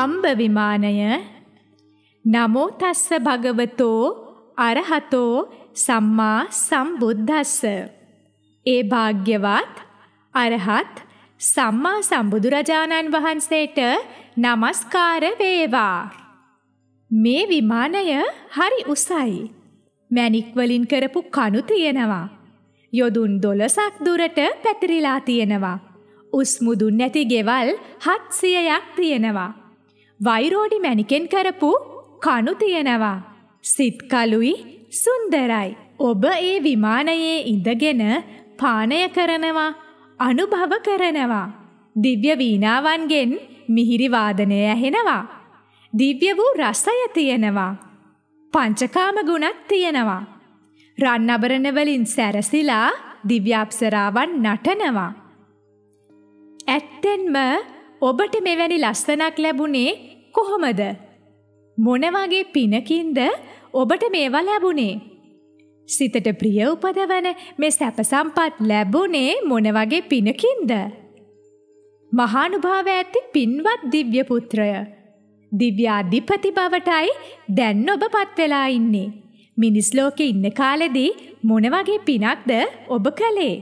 අම්බ විමානය නමෝ තස්ස භගවතෝ අරහතෝ සම්මා සම්බුද්දස්ස ඒ භාග්‍යවත් අරහත් සම්මා සම්බුදුරජාණන් වහන්සේට නමස්කාර වේවා මේ විමානය හරි උසයි මැණික් වලින් කරපු කණු තියෙනවා යොදුන් 12ක් දුරට පැතිරිලා තියෙනවා උස්මුදු නැති ගෙවල් 700ක් තියෙනවා වෛරෝඩි මැණිකෙන් කරපු කණු තියෙනවා සිත් කළුයි සුන්දරයි ඔබ ඒ විමානයේ ඉඳගෙන පානය කරනවා අනුභව කරනවා දිව්‍ය වීණාවන්ගෙන් මිහිරි වාදනය ඇහෙනවා දිව්‍ය වූ රසය තියෙනවා පංචකාම ගුණත් තියෙනවා රන් අබරණ වලින් සැරසිලා දිව්‍ය අප්සරාවන් නටනවා ඇත්තෙන්ම ඔබට මෙවැනි ලස්සනක් ලැබුණේ කොහොමද? මොන වගේ පිනකින්ද ඔබට මේවා ලැබුණේ? සිතට ප්‍රිය උපදවන මේ සැප සම්පත් ලැබුණේ මොන වගේ පිනකින්ද? මහානුභාව ඇති පින්වත් දිව්‍ය පුත්‍රය. දිව්‍ය අධිපති බවටයි දැන් ඔබපත් වෙලා ඉන්නේ. මිනිස් ලෝකේ ඉන්න කාලෙදී මොන වගේ පිනක්ද ඔබ කළේ?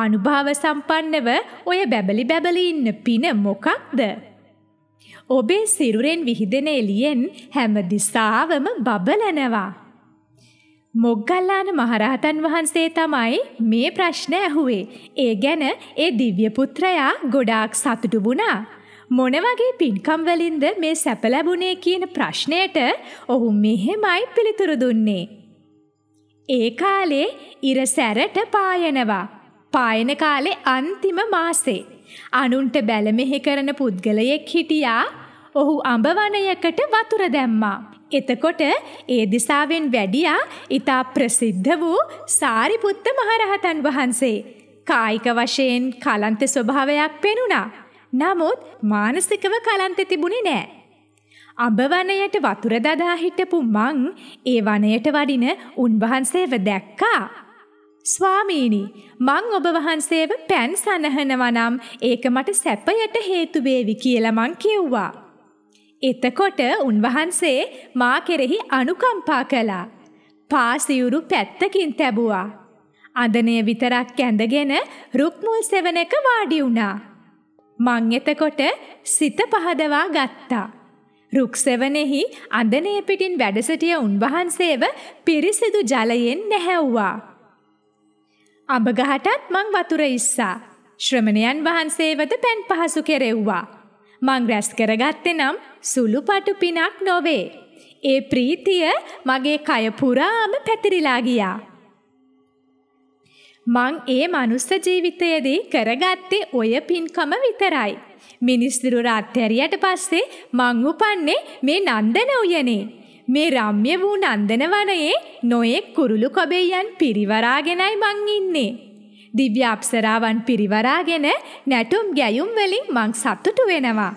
ආනුභාව සම්පන්නව ඔය බැබලි බැබලි ඉන්න පින මොකක්ද? ඔබේ සිරුරෙන් විහිදෙන එළියෙන් හැම දිසාවම බබලනවා. මොග්ගල්ලාන මහරහතන් වහන්සේ තමයි මේ ප්‍රශ්න ඇහුවේ. ඒ ගැන ඒ දිව්‍ය පුත්‍රයා ගොඩාක් සතුටු වුණා. මොන වගේ පින්කම් වලින්ද මේ සැප ලැබුණේ කියන ප්‍රශ්නයට ඔහු මෙහෙමයි පිළිතුරු දුන්නේ. ඒ කාලේ ඉර සැරට පායනවා. පායන කාලේ අන්තිම මාසේ අනුන්ට බැලමෙහෙ කරන පුද්ගලයෙක් හිටියා ඔහු අඹ වනයකට වතුර දැම්මා එතකොට ඒ දිසාවෙන් වැඩියා ඉතා ප්‍රසිද්ධ වූ සාරිපුත්ත මහරහතන් වහන්සේ කායික වශයෙන් කලන්ත ස්වභාවයක් පෙනුණා නමුත් මානසිකව කලන්ත තිබුණේ නැහැ අඹ වනයට වතුර දදා හිටපු මං ඒ වනයට වඩින උන්වහන්සේව දැක්කා ස්වාමීනි මං ඔබ වහන්සේව පෑන් සනහනවා නම් ඒක මට සැපයට හේතු වේවි කියලා මං කිව්වා. එතකොට උන්වහන්සේ මා කෙරෙහි අනුකම්පා කළා. පාසියුරු පැත්තකින් තැබුවා. අඳණය විතරක් ඇඳගෙන රුක්මුල් සෙවණක වාඩි වුණා. මං එතකොට සිත පහදවා ගත්තා. රුක් සෙවණෙහි අඳණය පිටින් වැඩ සිටිය උන්වහන්සේව පිරිසිදු ජලයෙන් නැහැව්වා. අඹගහටත් මං වතුර ඉස්සා ශ්‍රමණයන් වහන්සේවද පෑන් පහසු කෙරෙව්වා මං රැස් කරගත්තේ නම් සුළු පාටු පිනක් නොවේ ඒ ප්‍රීතිය මගේ කය පුරාම පැතිරිලා ගියා මං ඒ මනුස්ස ජීවිතයේදී කරගත්තේ ඔය පින්කම විතරයි මිනිස් දිරුර අත්හැරියට පස්සේ මං උපන්නේ මේ නන්දන උයනේ මේ රම්‍ය වූ නන්දන වනයේ නොයෙක් කුරුළු කබෙයන් පිරිවරාගෙනයි මං ඉන්නේ. දිව්‍ය අප්සරාවන් පිරිවරාගෙන නැටුම් ගැයුම් වලින් මං සතුටු වෙනවා.